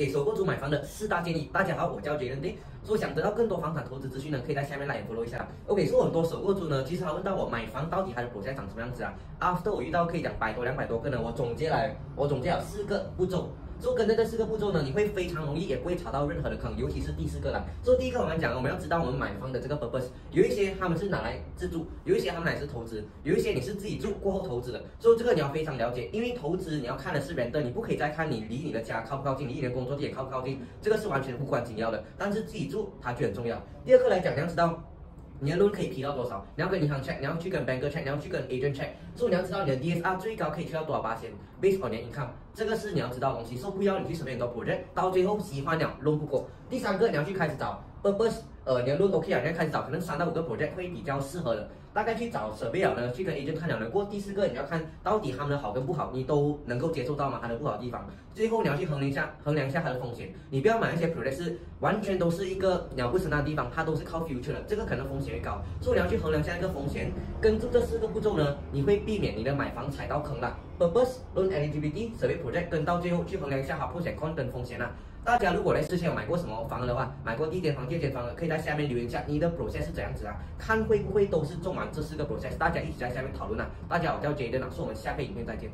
给首购族买房的4大建议。大家好，我叫Jayden。说想得到更多房产投资资讯呢，可以在下面来 follow 一下。OK， 说很多首购族呢，其实他问到我买房到底它的process长什么样子啊 ？After 我遇到可以讲100多200多个呢，我总结了4个步骤。 就跟着这4个步骤呢，你会非常容易，也不会查到任何的坑，尤其是第4个啦。所以第一个我们讲，我们要知道我们买房的这个 purpose， 有一些他们是拿来自住，有一些他们来是投资，有一些你是自己住过后投资的。所以这个你要非常了解，因为投资你要看的是renter，你不可以再看你离你的家靠不靠近，离你的工作地点靠不靠近，这个是完全无关紧要的。但是自己住它就很重要。第二个来讲，你要知道。 你的 loan 可以批到多少？你要跟银行 check， 你要去跟 banker check， 你要去跟 agent check， 所以你要知道你的 DSR 最高可以去到多少%，based on 你的 income， 这个是你要知道的东西。所以不要你去随便很多 project， 到最后喜欢了 loan 不够。第三个你要去开始找 purpose， 你的 loan OK 了，你要开始找可能3到5个 project 会比较适合的，大概去找survey了呢，去跟 agent 看了呢。过第4个你要看到底他们的好跟不好，你都能够接受到吗？他的不好的地方，最后你要去衡量一下它的风险，你不要买那些 project 是完全都是一个鸟不生蛋的地方，它都是靠 future 的，这个可能风险。 高，所以你要去衡量下一个风险。根据这4个步骤呢，你会避免你的买房踩到坑啦。Purpose、Loan Eligibility、Survey Project， 跟到最后去衡量一下好 Pros and Cons 跟风险啦。大家如果之前有买过什么房的话，买过第1间房、第2间房的，可以在下面留言一下你的 process 是怎样子啊？看会不会都是中完这4个 process， 大家一起在下面讨论啊！大家好，我叫Jayden， 是我们下个影片再见。